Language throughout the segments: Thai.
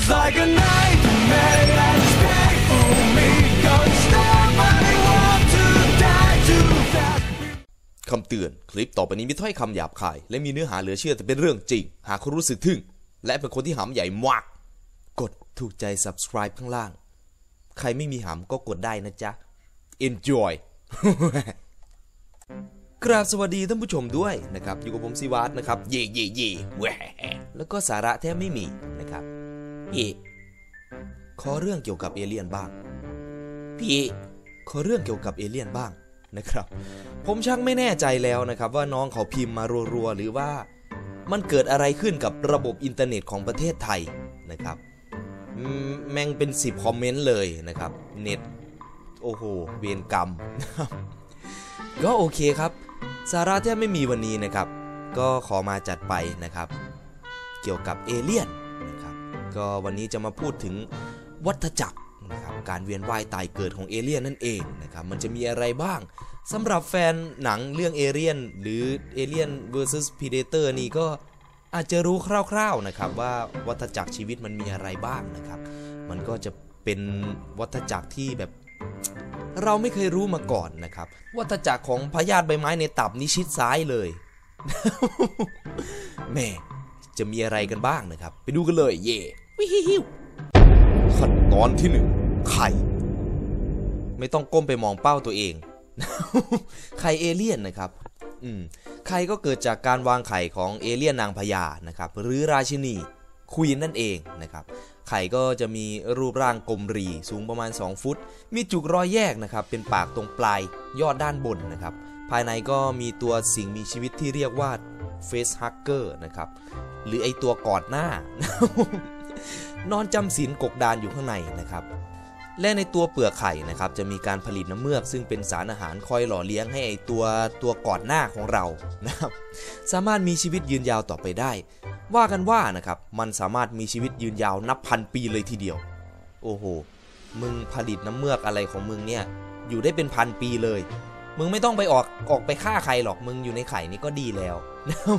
feels like a nightmare that is big for me. Don't stop, I want to die too fast. คำเตือนคลิปต่อไปนี้มีถ้อยคำหยาบคายและมีเนื้อหาเหลือเชื่อแต่เป็นเรื่องจริงหากคุณรู้สึกทึ่งและเป็นคนที่หำใหญ่มากกดถูกใจ subscribe ข้างล่างใครไม่มีหำก็กดได้นะจ๊ะ enjoy กราบสวัสดีท่านผู้ชมด้วยนะครับอยู่กับผมศิวัฒน์นะครับเย่แหวแล้วก็สาระแทบไม่มีนะครับพี่ขอเรื่องเกี่ยวกับเอเลี่ยนบ้างพี่ขอเรื่องเกี่ยวกับเอเลี่ยนบ้างนะครับผมช่างไม่แน่ใจแล้วนะครับว่าน้องเขาพิมพ์มารัวๆหรือว่ามันเกิดอะไรขึ้นกับระบบอินเทอร์เน็ตของประเทศไทยนะครับแม่งเป็น10คอมเมนต์เลยนะครับเน็ตโอ้โหเวรกรรมก็โอเคครับสาระแทบไม่มีวันนี้นะครับก็ขอมาจัดไปนะครับเกี่ยวกับเอเลี่ยนนะครับก็วันนี้จะมาพูดถึงวัฏจักรนะครับการเวียนว่ายตายเกิดของเอเลี่ยนนั่นเองนะครับมันจะมีอะไรบ้างสำหรับแฟนหนังเรื่องเอเลี่ยนหรือเอเลี่ยน vs Predator นี่ก็อาจจะรู้คร่าวๆนะครับว่าวัฏจักรชีวิตมันมีอะไรบ้างนะครับมันก็จะเป็นวัฏจักรที่แบบเราไม่เคยรู้มาก่อนนะครับวัฏจักรของพยาธิใบไม้ในตับนี้ชิดซ้ายเลยแม่จะมีอะไรกันบ้างนะครับไปดูกันเลยเย่วิฮิวขั้นตอนที่1ไข่ไม่ต้องก้มไปมองเป้าตัวเองไข่เอเลี่ยนนะครับไข่ก็เกิดจากการวางไข่ของเอเลี่ยนนางพญานะครับหรือราชินีควีนนั่นเองนะครับไข่ก็จะมีรูปร่างกลมรีสูงประมาณ2ฟุตมีจุกรอยแยกนะครับเป็นปากตรงปลายยอดด้านบนนะครับภายในก็มีตัวสิ่งมีชีวิตที่เรียกว่าเฟสฮักเกอร์นะครับหรือไอตัวกอดหน้านอนจำศีลกกดานอยู่ข้างในนะครับและในตัวเปลือกไข่นะครับจะมีการผลิตน้ำเมือกซึ่งเป็นสารอาหารคอยหล่อเลี้ยงให้ไอตัวกอดหน้าของเรานะครับสามารถมีชีวิตยืนยาวต่อไปได้ว่ากันว่านะครับมันสามารถมีชีวิตยืนยาวนับพันปีเลยทีเดียวโอ้โหมึงผลิตน้ำเมือกอะไรของมึงเนี่ยอยู่ได้เป็นพันปีเลยมึงไม่ต้องไปออกไปฆ่าใครหรอกมึงอยู่ในไข่นี่ก็ดีแล้วนะครับ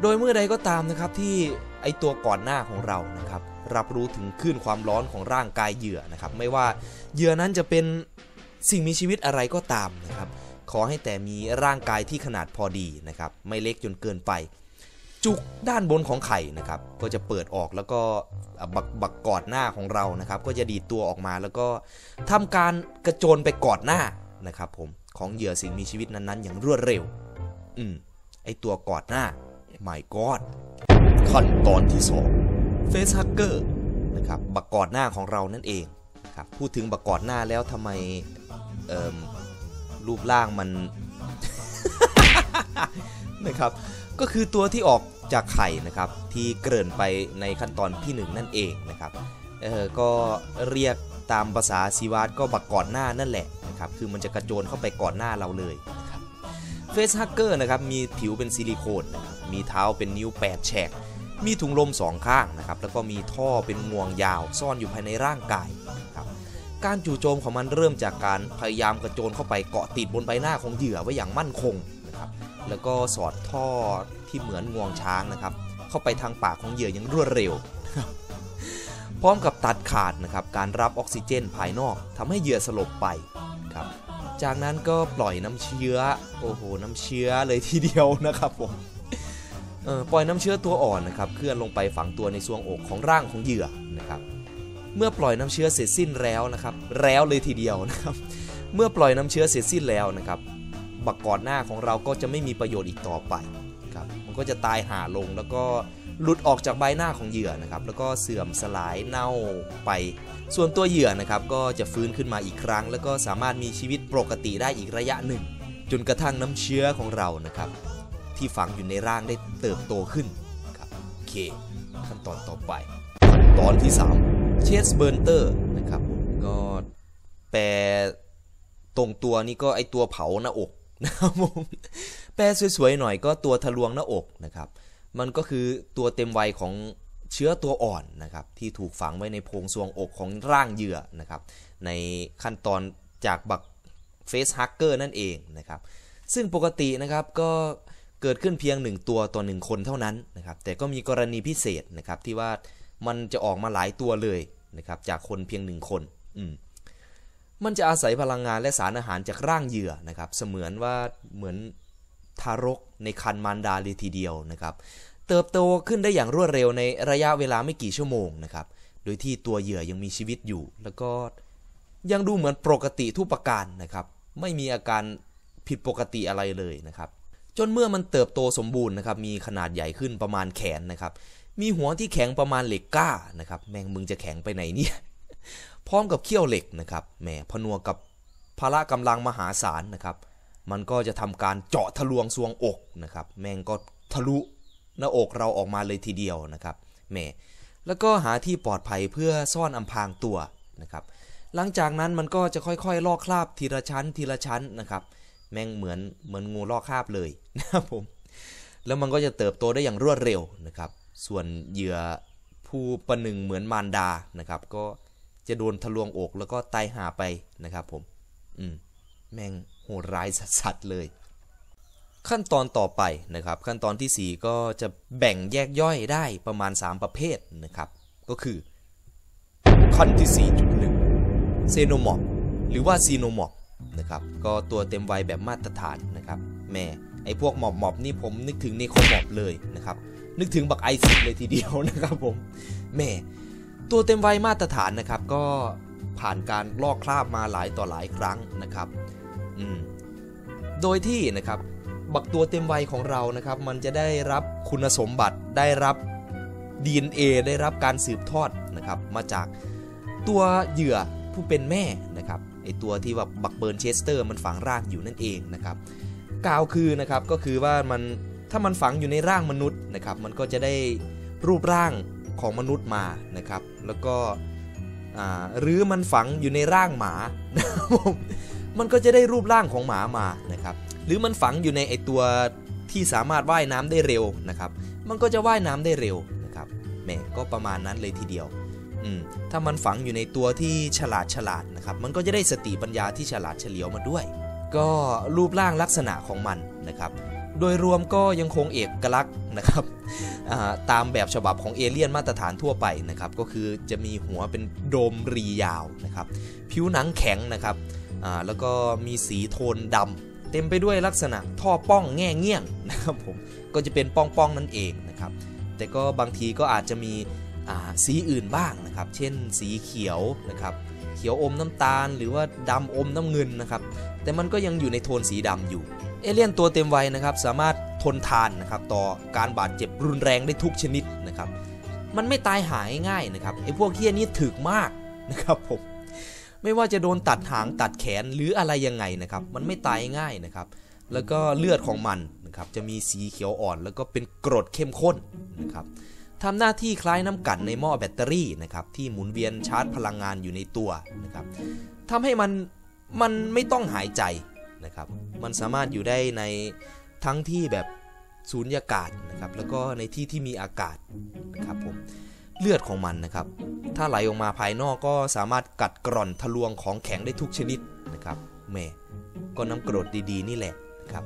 โดยเมื่อใดก็ตามนะครับที่ไอตัวก่อนหน้าของเรานะครับรับรู้ถึงคลื่นความร้อนของร่างกายเหยื่อนะครับไม่ว่าเหยื่อนั้นจะเป็นสิ่งมีชีวิตอะไรก็ตามนะครับขอให้แต่มีร่างกายที่ขนาดพอดีนะครับไม่เล็กจนเกินไปจุกด้านบนของไข่นะครับก็จะเปิดออกแล้วก็บักกอดหน้าของเรานะครับก็จะดีดตัวออกมาแล้วก็ทำการกระโจนไปกอดหน้านะครับผมของเหยื่อสิ่งมีชีวิตนั้นๆอย่างรวดเร็วไอตัวกอดหน้าMy God ขั้นตอนที่2 Face Hugger นะครับบักกอดหน้าของเรานั่นเองครับพูดถึงบักกอดหน้าแล้วทำไมรูปร่างมัน นะครับก็คือตัวที่ออกจากไข่นะครับที่เกริ่นไปในขั้นตอนที่1นั่นเองนะครับก็เรียกตามภาษาศิวาสก็บักกอดหน้านั่นแหละนะครับคือมันจะกระโจนเข้าไปกอดหน้าเราเลยนะครับ Face Hugger นะครับมีผิวเป็นซิลิโคนมีเท้าเป็นนิ้ว8แฉกมีถุงลม2ข้างนะครับแล้วก็มีท่อเป็นงวงยาวซ่อนอยู่ภายในร่างกายครับการจู่โจมของมันเริ่มจากการพยายามกระโจนเข้าไปเกาะติดบนใบหน้าของเหยื่อไว้อย่างมั่นคงนะครับแล้วก็สอดท่อที่เหมือนงวงช้างนะครับเข้าไปทางปากของเหยื่ออย่างรวดเร็วพร้อมกับตัดขาดนะครับการรับออกซิเจนภายนอกทำให้เหยื่อสลบไปครับจากนั้นก็ปล่อยน้ำเชื้อโอ้โหน้ำเชื้อเลยทีเดียวนะครับผมปล่อยน้ำเชื้อตัวอ่อนนะครับเคลื่อนลงไปฝังตัวในซวงอกของร่างของเหยื่อนะครับเมื่อปล่อยน้ำเชื้อเสร็จสิ้นแล้วนะครับแล้วเลยทีเดียวนะครับเมื่อปล่อยน้ำเชื้อเสร็จสิ้นแล้วนะครับบักกอดหน้าของเราก็จะไม่มีประโยชน์อีกต่อไปครับมันก็จะตายห่าลงแล้วก็หลุดออกจากใบหน้าของเหยื่อนะครับแล้วก็เสื่อมสลายเน่าไปส่วนตัวเหยื่อนะครับก็จะฟื้นขึ้นมาอีกครั้งแล้วก็สามารถมีชีวิตปกติได้อีกระยะหนึ่งจนกระทั่งน้ำเชื้อของเรานะครับที่ฝังอยู่ในร่างได้เติบโตขึ้นครับโอเคขั้นตอนต่อไปขั้นตอนที่3 Chest Burner นะครับก็แปลตรงตัวนี่ก็ไอตัวเผาหน้าอกนะครับแปลสวยๆหน่อยก็ตัวทะลวงหน้าอกนะครับมันก็คือตัวเต็มวัยของเชื้อตัวอ่อนนะครับที่ถูกฝังไว้ในโพรงซวงอกของร่างเหยื่อนะครับในขั้นตอนจากบัก Face Hugger นั่นเองนะครับซึ่งปกตินะครับก็เกิดขึ้นเพียง1ตัวต่อ1คนเท่านั้นนะครับแต่ก็มีกรณีพิเศษนะครับที่ว่า มันจะออกมาหลายตัวเลยนะครับจากคนเพียงหนึ่งคนมันจะอาศัยพลังงานและสารอาหารจากร่างเหยื่อนะครับเสมือนว่าเหมือนทารกในครรภ์มารดาเลยทีเดียวนะครับเติบโตขึ้นได้อย่างรวดเร็วในระยะเวลาไม่กี่ชั่วโมงนะครับโดยที่ตัวเหยื่อยังมีชีวิตอยู่แล้วก็ยังดูเหมือนปกติทุกประการนะครับไม่มีอาการผิดปกติอะไรเลยนะครับจนเมื่อมันเติบโตสมบูรณ์นะครับมีขนาดใหญ่ขึ้นประมาณแขนนะครับมีหัวที่แข็งประมาณเหล็กก้านะครับแมงมึงจะแข็งไปไหนเนี่ยพร้อมกับเขี้ยวเหล็กนะครับแหมพนวกกับพละกำลังมหาศาลนะครับมันก็จะทำการเจาะทะลวงซวงอกนะครับแมงก็ทะลุหน้าอกเราออกมาเลยทีเดียวนะครับแหมแล้วก็หาที่ปลอดภัยเพื่อซ่อนอำพรางตัวนะครับหลังจากนั้นมันก็จะค่อยๆลอกคราบทีละชั้นทีละชั้นนะครับแมงเหมือนงูลอกคราบเลยนะครับผมแล้วมันก็จะเติบโตได้อย่างรวดเร็วนะครับส่วนเหยื่อผู้ประหนึ่งเหมือนมารดานะครับก็จะโดนทะลวงอกแล้วก็ตายหาไปนะครับผมแมงโหดร้ายสัสๆเลยขั้นตอนต่อไปนะครับขั้นตอนที่4ก็จะแบ่งแยกย่อยได้ประมาณ3ประเภทนะครับก็คือขั้นที่ 4.1 เซโนมอร์ฟหรือว่าซีโนมอร์ฟนะครับก็ตัวเต็มวัยแบบมาตรฐานนะครับแม่ไอพวกหมอบนี่ผมนึกถึงเนโครหมอบเลยนะครับนึกถึงบักไอซิสเลยทีเดียวนะครับผมแม่ตัวเต็มวัยมาตรฐานนะครับก็ผ่านการลอกคราบมาหลายต่อหลายครั้งนะครับโดยที่นะครับบักตัวเต็มวัยของเรานะครับมันจะได้รับคุณสมบัติได้รับ DNA ได้รับการสืบทอดนะครับมาจากตัวเหยื่อผู้เป็นแม่นะครับไอตัวที่แบบบักเบิร์นเชสเตอร์มันฝังรากอยู่นั่นเองนะครับกล่าวคือนะครับก็คือว่ามันถ้ามันฝังอยู่ในร่างมนุษย์นะครับมันก็จะได้รูปร่างของมนุษย์มานะครับแล้วก็หรือมันฝังอยู่ในร่างหมามันก็จะได้รูปร่างของหมามานะครับหรือมันฝังอยู่ในไอตัวที่สามารถว่ายน้ำได้เร็วนะครับมันก็จะว่ายน้ำได้เร็วนะครับแหมก็ประมาณนั้นเลยทีเดียวถ้ามันฝังอยู่ในตัวที่ฉลาดนะครับมันก็จะได้สติปัญญาที่ฉลาดเฉลียวมาด้วยก็รูปร่างลักษณะของมันนะครับโดยรวมก็ยังคงเอกลักษณ์นะครับตามแบบฉบับของเอเลี่ยนมาตรฐานทั่วไปนะครับก็คือจะมีหัวเป็นโดมรียาวนะครับผิวหนังแข็งนะครับแล้วก็มีสีโทนดำเต็มไปด้วยลักษณะท่อป้องแง่เงี้ยงนะครับผมก็จะเป็นป้องนั่นเองนะครับแต่ก็บางทีก็อาจจะมีสีอื่นบ้างนะครับเช่นสีเขียวนะครับเขียวอมน้ำตาลหรือว่าดำอมน้ำเงินนะครับแต่มันก็ยังอยู่ในโทนสีดำอยู่เอเลี่ยนตัวเต็มวัยนะครับสามารถทนทานนะครับต่อการบาดเจ็บรุนแรงได้ทุกชนิดนะครับมันไม่ตายหายง่ายนะครับไอ้พวกเหี้ยนี้ถึกมากนะครับผมไม่ว่าจะโดนตัดหางตัดแขนหรืออะไรยังไงนะครับมันไม่ตายง่ายนะครับแล้วก็เลือดของมันนะครับจะมีสีเขียวอ่อนแล้วก็เป็นกรดเข้มข้นนะครับทำหน้าที่คล้ายน้ำกั่นในหม้อแบตเตอรี่นะครับที่หมุนเวียนชาร์จพลังงานอยู่ในตัวนะครับทำให้มันไม่ต้องหายใจนะครับมันสามารถอยู่ได้ในทั้งที่แบบสูญญากาศนะครับแล้วก็ในที่ที่มีอากาศนะครับผมเลือดของมันนะครับถ้าไหลออกมาภายนอกก็สามารถกัดกร่อนทะลวงของแข็งได้ทุกชนิดนะครับแม่ก็น้ำกรดดีๆนี่แหละนะครับ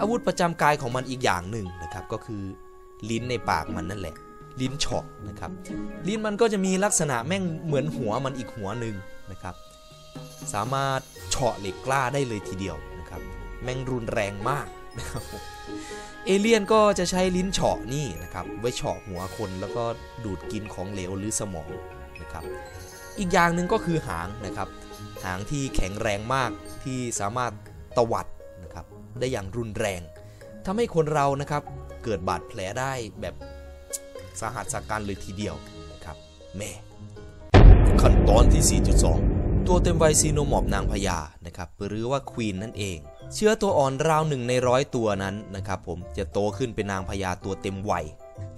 อาวุธประจำกายของมันอีกอย่างหนึ่งนะครับก็คือลิ้นในปากมันนั่นแหละลิ้นฉกนะครับลิ้นมันก็จะมีลักษณะแม่งเหมือนหัวมันอีกหัวหนึ่งนะครับสามารถเฉาะเหล็กกล้าได้เลยทีเดียวนะครับแม่งรุนแรงมากนะครับเอเลี่ยนก็จะใช้ลิ้นเฉาะนี่นะครับไว้เฉาะหัวคนแล้วก็ดูดกินของเหลวหรือสมองนะครับอีกอย่างหนึ่งก็คือหางนะครับหางที่แข็งแรงมากที่สามารถตวัดนะครับได้อย่างรุนแรงทำให้คนเรานะครับเกิดบาดแผลได้แบบสาหัสสาการเลยทีเดียวนะครับแม่ขั้นตอนที่ 4.2 ตัวเต็มวัยซีโนมอร์ฟนางพญานะครับหรือว่าควีนนั่นเองเชื้อตัวอ่อนราว1 ใน 100ตัวนั้นนะครับผมจะโตขึ้นเป็นนางพญาตัวเต็มวัย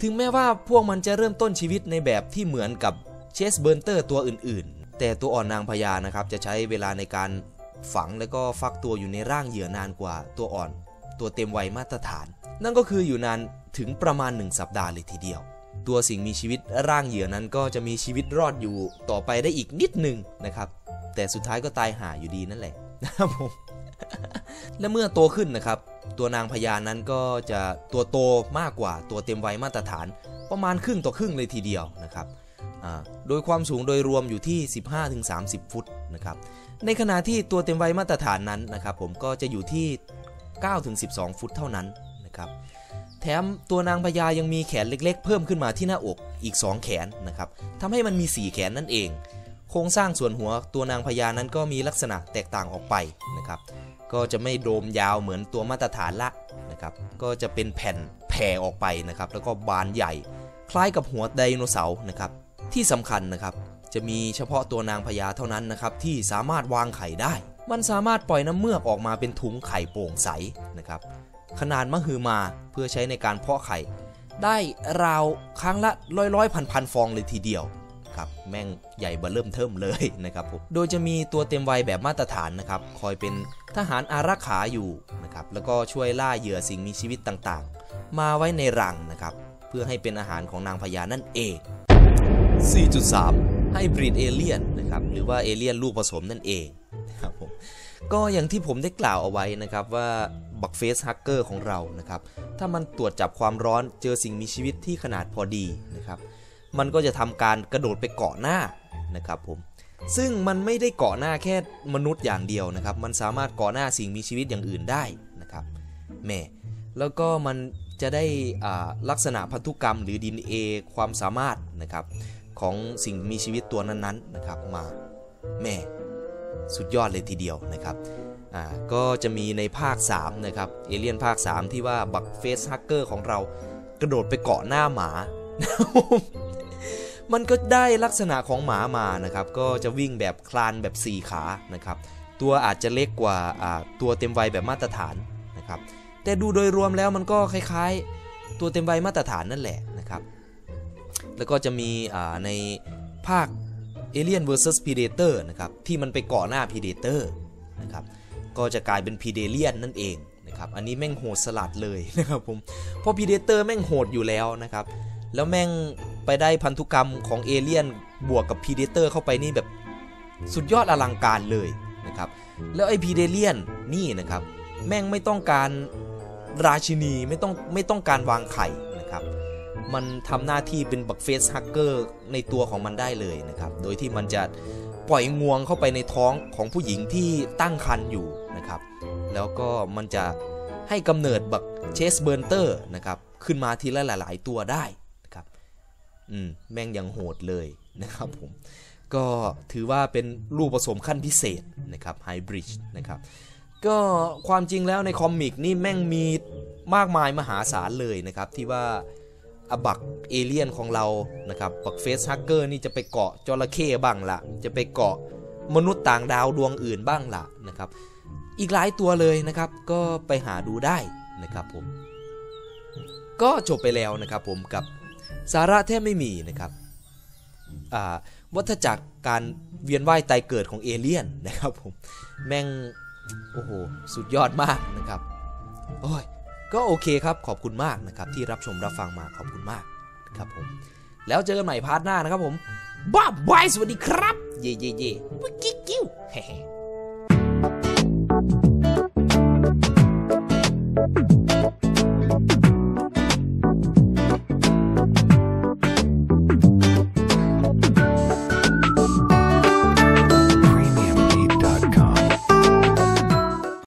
ถึงแม้ว่าพวกมันจะเริ่มต้นชีวิตในแบบที่เหมือนกับเชสเบิร์นเตอร์ตัวอื่นๆแต่ตัวอ่อนนางพญานะครับจะใช้เวลาในการฝังและก็ฟักตัวอยู่ในร่างเหยื่อนานกว่าตัวอ่อนตัวเต็มวัยมาตรฐานนั่นก็คืออยู่นานถึงประมาณ1สัปดาห์เลยทีเดียวตัวสิ่งมีชีวิตร่างเหยื่อนั้นก็จะมีชีวิตรอดอยู่ต่อไปได้อีกนิดหนึ่งนะครับแต่สุดท้ายก็ตายห่าอยู่ดีนั่นแหละนะครับผมและเมื่อโตขึ้นนะครับตัวนางพญานั้นก็จะตัวโตมากกว่าตัวเต็มวัยมาตรฐานประมาณครึ่งต่อครึ่งเลยทีเดียวนะครับ โดยความสูงโดยรวมอยู่ที่ 15-30 ฟุตนะครับในขณะที่ตัวเต็มวัยมาตรฐานนั้นนะครับผมก็จะอยู่ที่ 9-12 ฟุตเท่านั้นนะครับแถมตัวนางพญายังมีแขนเล็กๆเพิ่มขึ้นมาที่หน้าอกอีก2แขนนะครับทำให้มันมี4แขนนั่นเองโครงสร้างส่วนหัวตัวนางพญานั้นก็มีลักษณะแตกต่างออกไปนะครับก็จะไม่โดมยาวเหมือนตัวมาตรฐานละนะครับก็จะเป็นแผ่นแผ่ออกไปนะครับแล้วก็บานใหญ่คล้ายกับหัวไดโนเสาร์นะครับที่สำคัญนะครับจะมีเฉพาะตัวนางพญาเท่านั้นนะครับที่สามารถวางไข่ได้มันสามารถปล่อยน้ำเมือกออกมาเป็นถุงไข่โปร่งใสนะครับขนาดมหึมาเพื่อใช้ในการเพาะไข่ได้ราวครั้งละร้อยๆพันๆฟองเลยทีเดียวครับแม่งใหญ่เบ้อเริ่มเทิมเลยนะครับผมโดยจะมีตัวเต็มวัยแบบมาตรฐานนะครับคอยเป็นทหารอารักขาอยู่นะครับแล้วก็ช่วยล่าเหยื่อสิ่งมีชีวิตต่างๆมาไว้ในรังนะครับเพื่อให้เป็นอาหารของนางพญานั่นเอง 4.3 ไฮบริดเอเลี่ยนนะครับหรือว่าเอเลี่ยนลูกผสมนั่นเองนะครับผมก็อย่างที่ผมได้กล่าวเอาไว้นะครับว่าบักเฟสฮักเกอร์ของเรานะครับถ้ามันตรวจจับความร้อนเจอสิ่งมีชีวิตที่ขนาดพอดีนะครับมันก็จะทำการกระโดดไปเกาะหน้านะครับผมซึ่งมันไม่ได้เกาะหน้าแค่มนุษย์อย่างเดียวนะครับมันสามารถเกาะหน้าสิ่งมีชีวิตอย่างอื่นได้นะครับแม่แล้วก็มันจะได้ลักษณะพันธุกรรมหรือ DNA ความสามารถนะครับของสิ่งมีชีวิตตัวนั้นๆนะครับมาแม่สุดยอดเลยทีเดียวนะครับก็จะมีในภาค3นะครับเอเลี่ยนภาค3ที่ว่าบักเฟสฮักเกอร์ของเรากระโดดไปเกาะหน้าหมามันก็ได้ลักษณะของหมามานะครับก็จะวิ่งแบบคลานแบบ4ขานะครับตัวอาจจะเล็กกว่าตัวเต็มวัยแบบมาตรฐานนะครับแต่ดูโดยรวมแล้วมันก็คล้ายๆตัวเต็มวัยมาตรฐานนั่นแหละนะครับแล้วก็จะมีในภาค Alien vs Predator นะครับที่มันไปเกาะหน้า Predator นะครับก็จะกลายเป็น Predalien นั่นเองนะครับอันนี้แม่งโหดสลัดเลยนะครับผมเพราะ Predator แม่งโหดอยู่แล้วนะครับแล้วแม่งไปได้พันธุกรรมของเอเลี่ยนบวกกับพีเดเตอร์เข้าไปนี่แบบสุดยอดอลังการเลยนะครับแล้วไอ้พีเดเลียนนี่นะครับแม่งไม่ต้องการราชินีไม่ต้องการวางไข่นะครับมันทำหน้าที่เป็นบักเฟสฮักเกอร์ในตัวของมันได้เลยนะครับโดยที่มันจะปล่อยงวงเข้าไปในท้องของผู้หญิงที่ตั้งครรภ์อยู่นะครับแล้วก็มันจะให้กำเนิดบักเชสเบิร์นเตอร์นะครับขึ้นมาทีละหลายๆตัวได้แม่งยังโหดเลยนะครับผมก็ถือว่าเป็นลูกผสมขั้นพิเศษนะครับไฮบริดนะครับก็ความจริงแล้วในคอมิกนี่แม่งมีมากมายมหาศาลเลยนะครับที่ว่าอบักเอเลี่ยนของเรานะครับบักเฟสฮักเกอร์นี่จะไปเกาะจระเข้บ้างละจะไปเกาะมนุษย์ต่างดาวดวงอื่นบ้างละนะครับอีกหลายตัวเลยนะครับก็ไปหาดูได้นะครับผมก็จบไปแล้วนะครับผมกับสาระแทบไม่มีนะครับวัฏจักรการเวียนว่ายตายเกิดของเอเลี่ยนนะครับผมแม่งโอ้โหสุดยอดมากนะครับโอ้ยก็โอเคครับขอบคุณมากนะครับที่รับชมรับฟังมาขอบคุณมากนะครับผมแล้วเจอกันใหม่พาร์ทหน้านะครับผมบ๊ายบายสวัสดีครับเย่ๆๆกิ๊กๆ